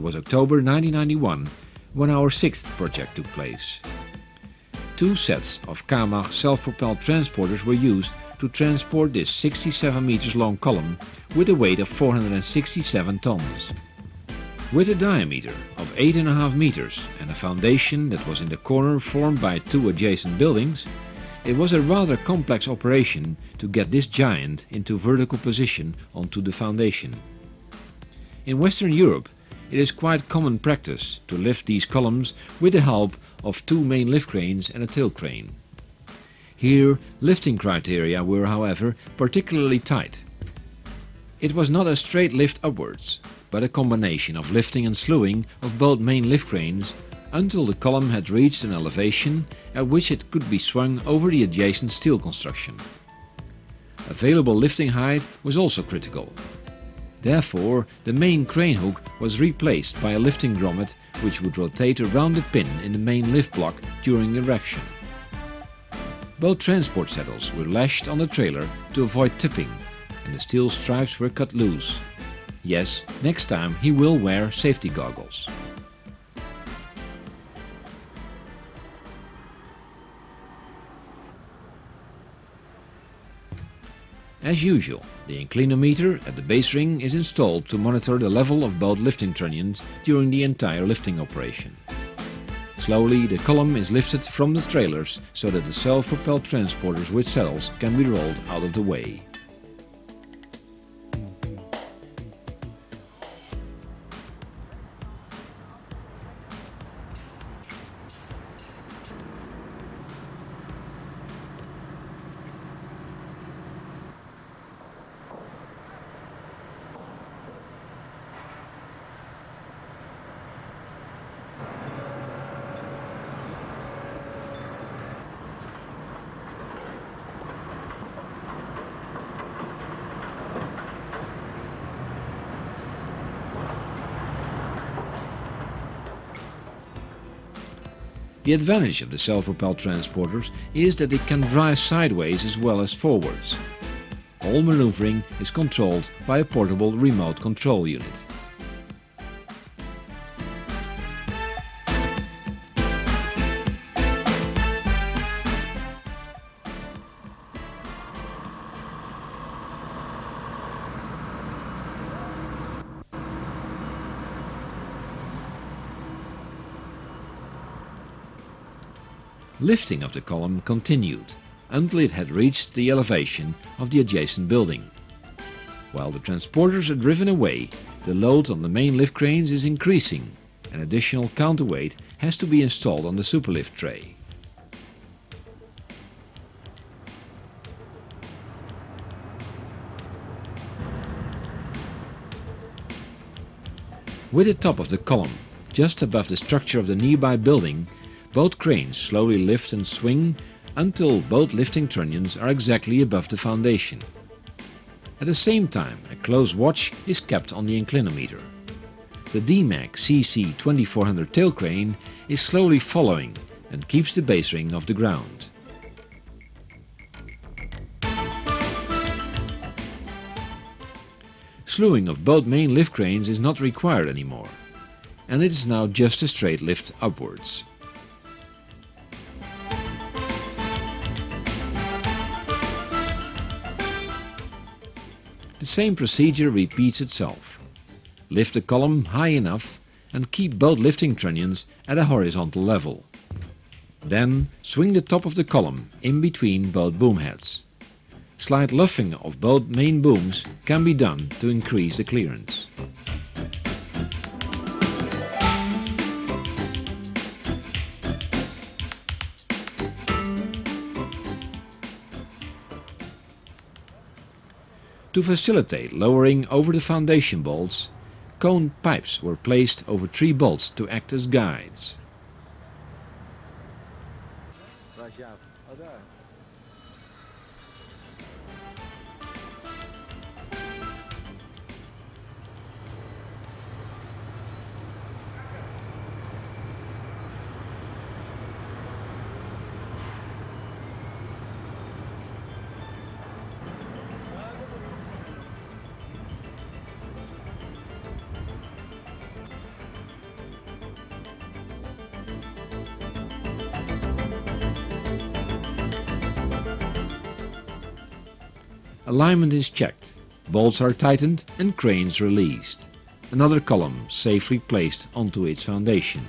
It was October 1991 when our sixth project took place. Two sets of Kamag self-propelled transporters were used to transport this 67 meters long column with a weight of 467 tons. With a diameter of 8.5 meters and a foundation that was in the corner formed by two adjacent buildings, it was a rather complex operation to get this giant into vertical position onto the foundation. In Western Europe, it is quite common practice to lift these columns with the help of two main lift cranes and a tail crane. Here, lifting criteria were, however, particularly tight. It was not a straight lift upwards, but a combination of lifting and slewing of both main lift cranes until the column had reached an elevation at which it could be swung over the adjacent steel construction. Available lifting height was also critical. Therefore, the main crane hook was replaced by a lifting grommet which would rotate around the pin in the main lift block during erection. Both transport saddles were lashed on the trailer to avoid tipping, and the steel stripes were cut loose. Yes, next time he will wear safety goggles. As usual, the inclinometer at the base ring is installed to monitor the level of both lifting trunnions during the entire lifting operation. Slowly, the column is lifted from the trailers so that the self-propelled transporters with saddles can be rolled out of the way. The advantage of the self-propelled transporters is that it can drive sideways as well as forwards. All maneuvering is controlled by a portable remote control unit. Lifting of the column continued until it had reached the elevation of the adjacent building. While the transporters are driven away, the load on the main lift cranes is increasing. An additional counterweight has to be installed on the superlift tray. With the top of the column just above the structure of the nearby building, both cranes slowly lift and swing until both lifting trunnions are exactly above the foundation. At the same time, a close watch is kept on the inclinometer. The Demag CC2400 tail crane is slowly following and keeps the base ring off the ground. Slewing of both main lift cranes is not required anymore, and it is now just a straight lift upwards. The same procedure repeats itself. Lift the column high enough and keep both lifting trunnions at a horizontal level. Then swing the top of the column in between both boom heads. Slight luffing of both main booms can be done to increase the clearance. To facilitate lowering over the foundation bolts, cone pipes were placed over three bolts to act as guides. alignment is checked, bolts are tightened and cranes released. Another column safely placed onto its foundation.